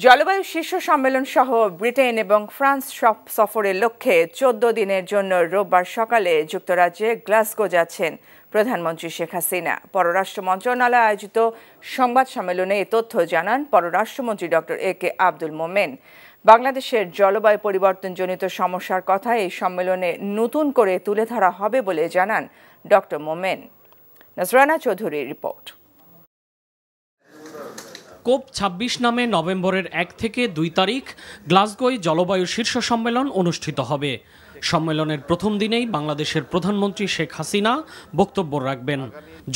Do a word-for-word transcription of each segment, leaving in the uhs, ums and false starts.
जलवायु शीर्ष सम्मेलन सह ब्रिटेन एवं फ्रांस सब सफर लक्ष्य चौदह दिन रविवार सकाले जुक्तराज्ये ग्लासगो जाच्छेन प्रधानमंत्री शेख हासिना। परराष्ट्र मंत्रणालय आयोजित संवाद सम्मेलने ए तथ्य जानान परराष्ट्रमंत्री डॉक्टर ए के आब्दुल मोमेन। बांग्लादेशेर जलवायु परिवर्तनजनित समस्यार कथा ए सम्मेलने नतून करे तुले धरा हबे बोले जानान डॉक्टर मोमेन। नजराना चौधुरी रिपोर्ट। कोप छब्बीस नामे नवेम्बरेर एक थेके दुई तारीख ग्लासगोय जलवायु शीर्ष सम्मेलन अनुष्ठित हबे। सम्मेलनेर प्रथम दिनेई बांग्लादेशेर प्रधानमंत्री शेख हासिना बक्तब्य राखबेन।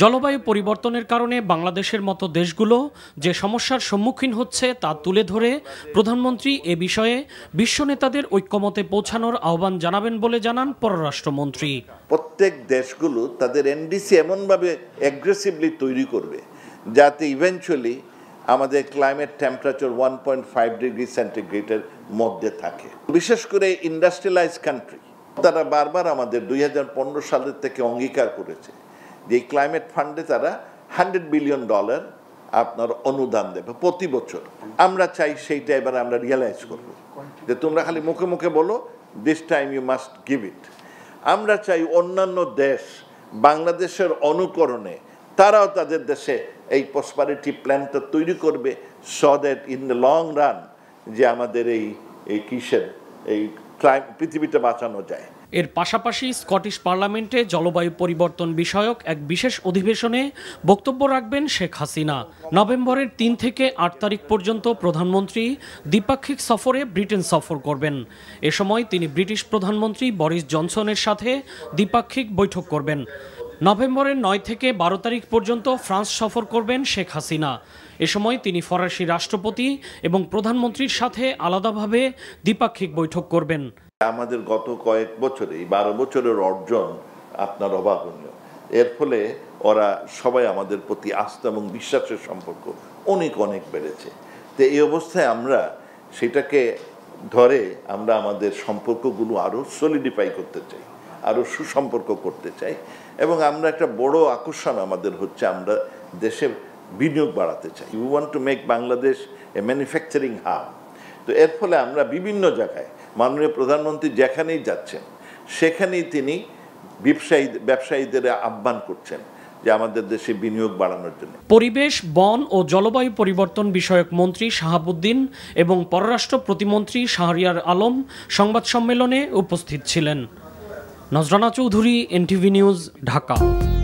जलवायु परिवर्तनेर कारणे बांग्लादेशेर मतो देशगुलो जे समस्यार सम्मुखीन होच्छे ता तुले धरे प्रधानमंत्री ए विषये विश्व नेतादेर ऐक्यमते पौঁছানোর आह्वान जानाबेन बोले जानान परराष्ट्रमंत्री। प्रत्येक देशगुलो तादेर एनडिसि एमनभाবে एग्रेसिवली तैরি করবে যাতে ইভেন্টুয়ালি আমাদের climate temperature one point five degree সেন্টিগ্রেডের মধ্যে থাকে। বিশেষ করে ইন্ডাস্ট্রিয়ালাইজড কান্ট্রি তারা বারবার আমাদের দুই হাজার পনেরো সালের থেকে অঙ্গীকার করেছে যে ক্লাইমেট ফান্ডে তারা हंड्रेड বিলিয়ন ডলার আপনার অনুদান দেবে প্রতি বছর। আমরা চাই সেইটা এবার আমরা রিয়েলাইজ করব যে তোমরা খালি মুখে মুখে বলো this time you must give it. আমরা চাই অন্যান্য দেশ বাংলাদেশের অনুকরণে তারাও তাদের দেশে এই প্রসপারিটি প্ল্যানটা তৈরি করবে so that in the long run যে আমাদের এই এই কিসের এই পৃথিবীটা বাঁচানো যায়। এর পাশাপাশি স্কটিশ পার্লামেন্টে জলবায়ু পরিবর্তন বিষয়ক এক বিশেষ অধিবেশনে বক্তব্য রাখবেন শেখ হাসিনা। নভেম্বরের তিন থেকে আট তারিখ পর্যন্ত প্রধানমন্ত্রী দ্বিপাক্ষিক সফরে ব্রিটেন সফর করবেন। এ সময় তিনি ব্রিটিশ প্রধানমন্ত্রী বরিস জনসনের সাথে দ্বিপাক্ষিক বৈঠক করবেন। নভেম্বরের নয় থেকে বারো তারিখ পর্যন্ত ফ্রান্স সফর করবেন শেখ হাসিনা। এ সময় তিনি ফরাসি রাষ্ট্রপতি এবং প্রধানমন্ত্রীর সাথে আলাদাভাবে দ্বিপাক্ষিক বৈঠক করবেন। আমাদের গত কয়েক বছরে বারো বছরের অর্জন আপনার অভাবনীয়। এর ফলে ওরা সবাই আমাদের প্রতি আস্থা এবং বিশ্বাসের সম্পর্ক অনেক অনেক বেড়েছে। তো এই অবস্থায় আমরা সেটাকে ধরে আমরা আমাদের সম্পর্কগুলো আরও সলিডিফাই করতে চাই, আরও সুসম্পর্ক করতে চাই। এবং আমরা একটা বড় আকর্ষণ আমাদের হচ্ছে আমরা দেশে বিনিয়োগ বাড়াতে চাই। You want to make Bangladesh a manufacturing hub. তো এর ফলে আমরা বিভিন্ন জায়গায় মাননীয় প্রধানমন্ত্রী যেখানেই যাচ্ছেন সেখানেই তিনি ব্যবসায়ী ব্যবসায়ীদের আহ্বান করছেন যে আমাদের দেশে বিনিয়োগ বাড়ানোর জন্য। পরিবেশ, বন ও জলবায়ু পরিবর্তন বিষয়ক মন্ত্রী শাহাবুদ্দিন এবং পররাষ্ট্র প্রতিমন্ত্রী শাহরিয়ার আলম সংবাদ সম্মেলনে উপস্থিত ছিলেন। নজরানা চৌধুরী, এনটিভি নিউজ, ঢাকা।